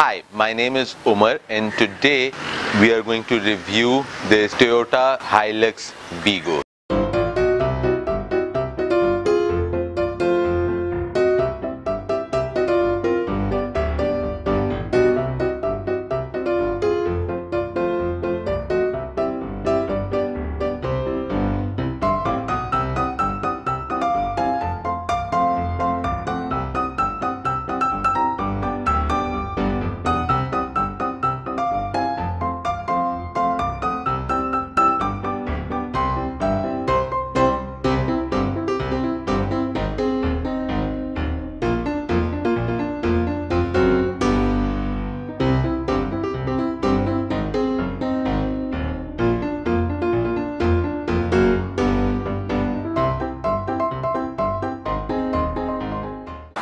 Hi, my name is Umar and today we are going to review this Toyota Hilux Vigo.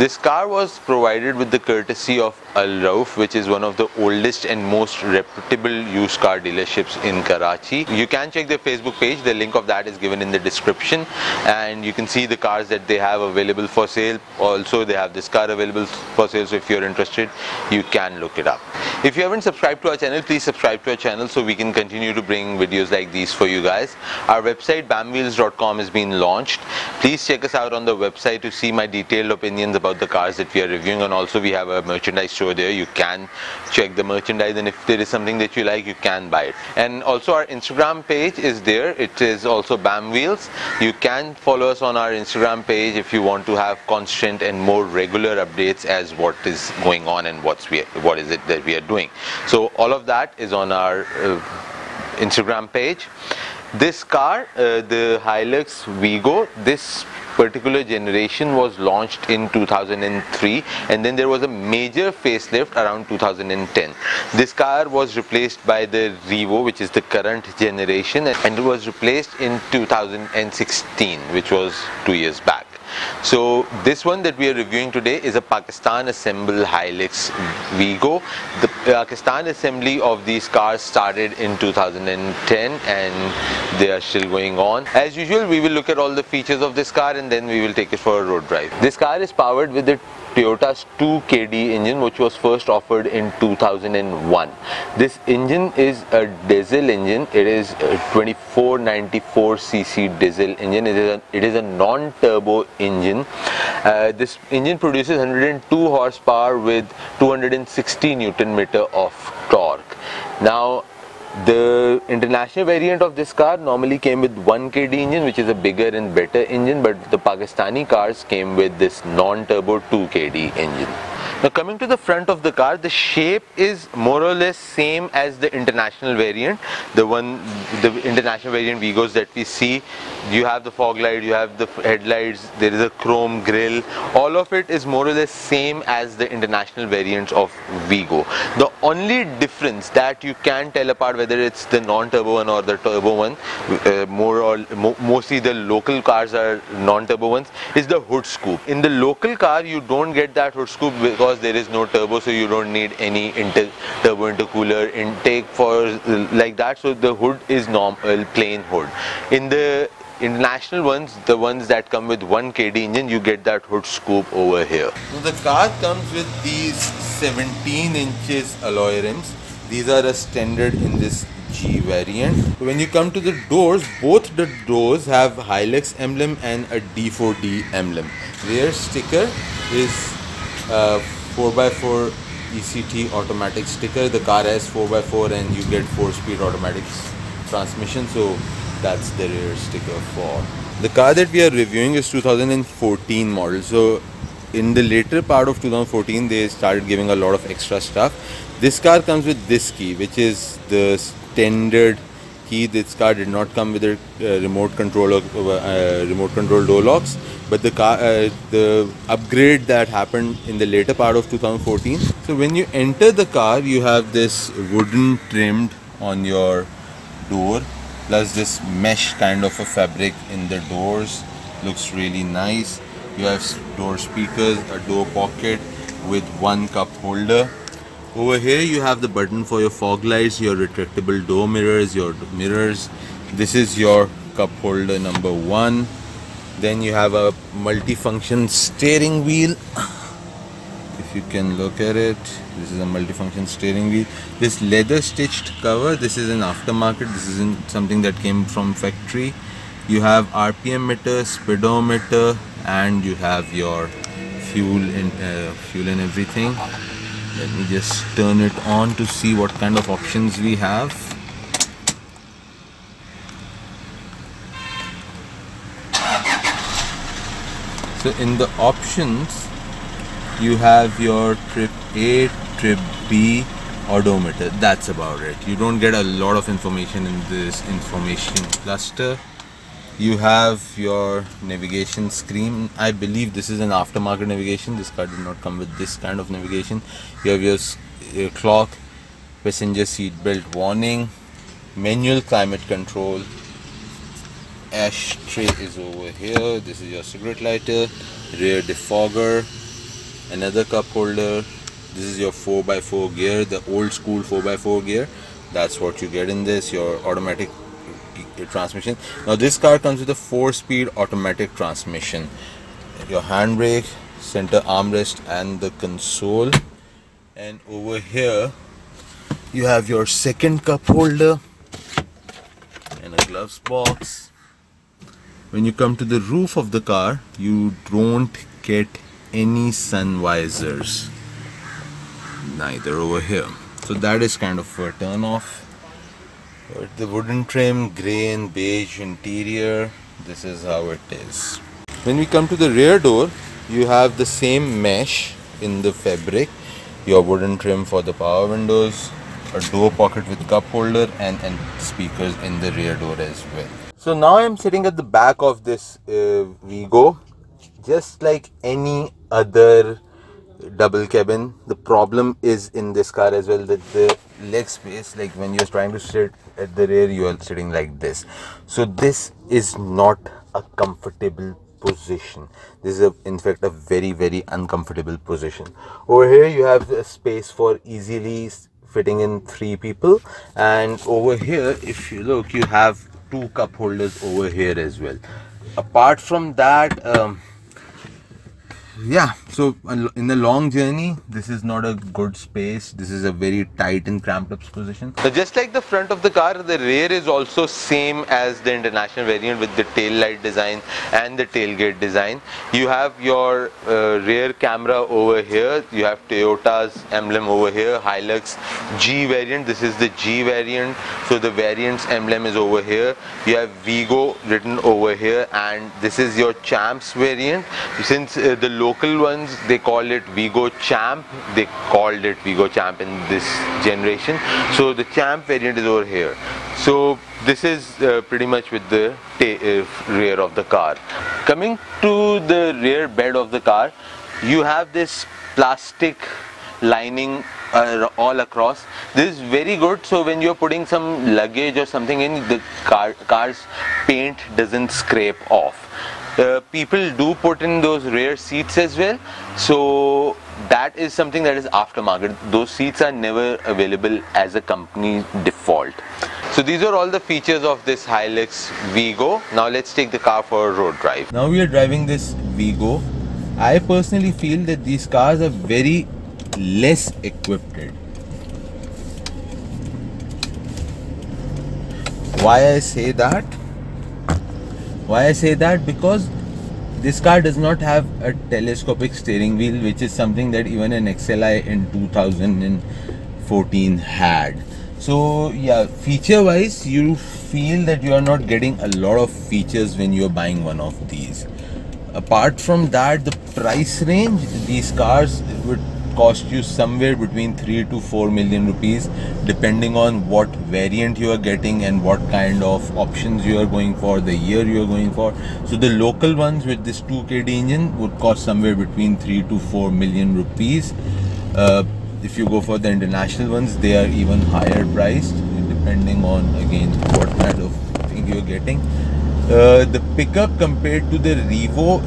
This car was provided with the courtesy of Al Rauf, which is one of the oldest and most reputable used car dealerships in Karachi. You can check their Facebook page, the link of that is given in the description, and you can see the cars that they have available for sale. Also, they have this car available for sale, so if you're interested, you can look it up. If you haven't subscribed to our channel, please subscribe to our channel so we can continue to bring videos like these for you guys. Our website bamwheels.com has been launched. Please check us out on the website to see my detailed opinions about the cars that we are reviewing, and also we have a merchandise store there. You can check the merchandise, and if there is something that you like, you can buy it. And also our Instagram page is there. It is also Bamwheels. You can follow us on our Instagram page if you want to have constant and more regular updates as what is going on and what is it that we are doing. So all of that is on our Instagram page. This car, the Hilux Vigo, this particular generation was launched in 2003, and then there was a major facelift around 2010. This car was replaced by the Revo, which is the current generation, and it was replaced in 2016, which was 2 years back. So this one that we are reviewing today is a Pakistan assembled Hilux Vigo. The Pakistan assembly of these cars started in 2010 and they are still going on. As usual, we will look at all the features of this car and then we will take it for a road drive. This car is powered with the Toyota's 2KD engine, which was first offered in 2001. This engine is a diesel engine. It is a 2494cc diesel engine. It is a non-turbo engine. This engine produces 102 horsepower with 260 Nm of torque. Now, the international variant of this car normally came with 1KD engine, which is a bigger and better engine, but the Pakistani cars came with this non-turbo 2KD engine. Now coming to the front of the car, the shape is more or less same as the international variant. The international variant Vigos that we see, you have the fog light, you have the headlights, there is a chrome grille. All of it is more or less same as the international variants of Vigo. The only difference that you can tell apart, whether it's the non-turbo one or the turbo one, mostly the local cars are non-turbo ones, is the hood scoop. In the local car, you don't get that hood scoop because there is no turbo, so you don't need any turbo intercooler intake for like that. So the hood is normal, plain hood. In the international ones, the ones that come with 1KD engine, you get that hood scoop over here. So the car comes with these 17 inches alloy rims. These are a standard in this G variant. When you come to the doors, both the doors have Hilux emblem and a D4D emblem. Rear sticker is 4x4 ECT automatic sticker. The car has 4x4 and you get 4-speed automatic transmission, so that's the rear sticker for. The car that we are reviewing is 2014 model, so in the later part of 2014 they started giving a lot of extra stuff. This car comes with this key, which is the standard key. This car did not come with a remote control or door locks, but the upgrade that happened in the later part of 2014. So when you enter the car, you have this wooden trimmed on your door, plus this mesh kind of a fabric in the doors. Looks really nice. You have door speakers, a door pocket with one cup holder. Over here you have the button for your fog lights, your retractable door mirrors, your mirrors. This is your cup holder number 1. Then you have a multifunction steering wheel. If if you can look at it, this is a multifunction steering wheel. This leather stitched cover, this is an aftermarket, this isn't something that came from factory. You have RPM meter, speedometer, and you have your fuel and everything. Let me just turn it on to see what kind of options we have. So in the options, you have your trip A, trip B, odometer. That's about it. You don't get a lot of information in this information cluster. You have your navigation screen. I believe this is an aftermarket navigation. This car did not come with this kind of navigation. You have your clock, passenger seat belt warning, manual climate control. Ashtray is over here. This is your cigarette lighter, rear defogger, another cup holder. This is your 4x4 gear, the old school 4x4 gear. That's what you get in this, your automatic transmission. Now this car comes with a 4-speed automatic transmission. Your handbrake, center armrest and the console. And over here you have your second cup holder and a gloves box. When you come to the roof of the car, you don't get any sun visors, neither over here. So that is kind of a turn off. The wooden trim, grey and beige interior, this is how it is. When we come to the rear door, you have the same mesh in the fabric, your wooden trim for the power windows, a door pocket with cup holder and speakers in the rear door as well. So now I'm sitting at the back of this Vigo, just like any other double cabin. The problem is in this car as well that the leg space, like when you're trying to sit at the rear, you are sitting like this. So this is not a comfortable position. This is in fact a very, very uncomfortable position. Over here you have a space for easily fitting in 3 people, and over here if you look you have 2 cup holders over here as well. Apart from that, yeah, so in the long journey this is not a good space. This is a very tight and cramped up position. So just like the front of the car, the rear is also same as the international variant with the tail light design and the tailgate design. You have your rear camera over here. You have Toyota's emblem over here. Hilux G variant, this is the G variant, so the variant's emblem is over here. You have Vigo written over here, and this is your Champ's variant. Since the local ones, they call it Vigo Champ. They called it Vigo Champ in this generation. So the Champ variant is over here. So this is pretty much with the rear of the car. Coming to the rear bed of the car, you have this plastic lining all across. This is very good, so when you're putting some luggage or something in, the car's paint doesn't scrape off. People do put in those rear seats as well, so that is something that is aftermarket. Those seats are never available as a company default. So these are all the features of this Hilux Vigo. Now let's take the car for a road drive. Now we are driving this Vigo. I personally feel that these cars are very less equipped. Why I say that? Because this car does not have a telescopic steering wheel, which is something that even an XLI in 2014 had. So yeah, feature wise you feel that you are not getting a lot of features when you are buying one of these. Apart from that, the price range, these cars would cost you somewhere between 3 to 4 million rupees, depending on what variant you are getting and what kind of options you are going for, the year you are going for. So the local ones with this 2KD engine would cost somewhere between 3 to 4 million rupees. If you go for the international ones, they are even higher priced, depending on again what kind of thing you are getting. The pickup compared to the Revo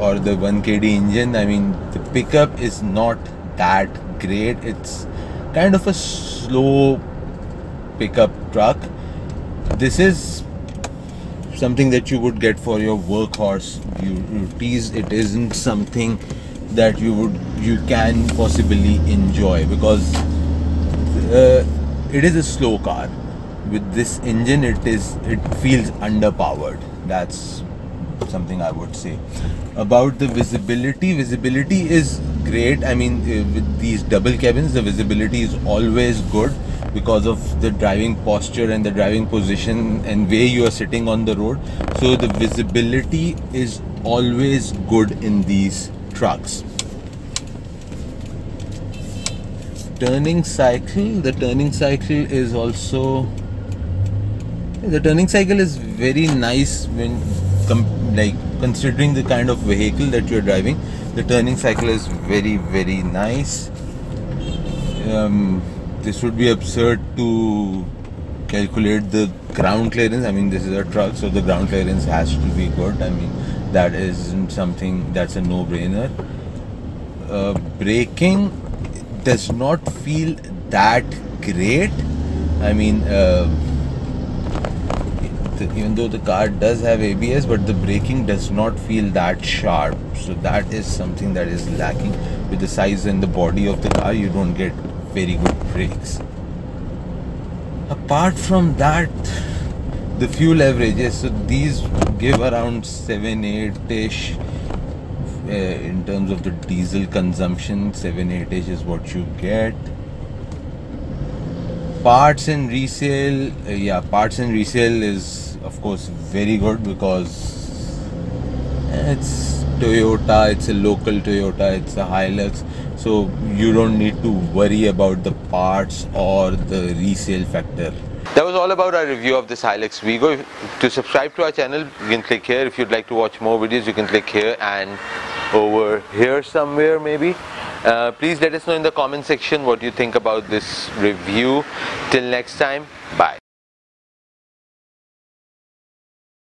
or the 1KD engine, I mean the pickup is not that great. It's kind of a slow pickup truck. This is something that you would get for your workhorse duties. It isn't something that you can possibly enjoy, because it is a slow car. With this engine, it feels underpowered. That's something I would say. About the visibility is great. I mean, with these double cabins, the visibility is always good because of the driving posture and the driving position and way you are sitting on the road. So the visibility is always good in these trucks. The turning cycle is also, the turning cycle is very nice when considering the kind of vehicle that you're driving. The turning cycle is very, very nice. This would be absurd to calculate the ground clearance. I mean, this is a truck, so the ground clearance has to be good. I mean, that isn't something, that's a no-brainer. Braking does not feel that great. I mean, even though the car does have ABS, but the braking does not feel that sharp. So that is something that is lacking. With the size and the body of the car, you don't get very good brakes. Apart from that, the fuel averages, so these give around 7-8ish in terms of the diesel consumption. 7-8ish is what you get. Parts and resale, parts and resale is of course very good because it's Toyota, it's a local Toyota, it's a Hilux, so you don't need to worry about the parts or the resale factor. That was all about our review of this Hilux Vigo. To subscribe to our channel, you can click here. If you'd like to watch more videos, you can click here and over here somewhere maybe. Please let us know in the comment section what you think about this review. Till next time, bye.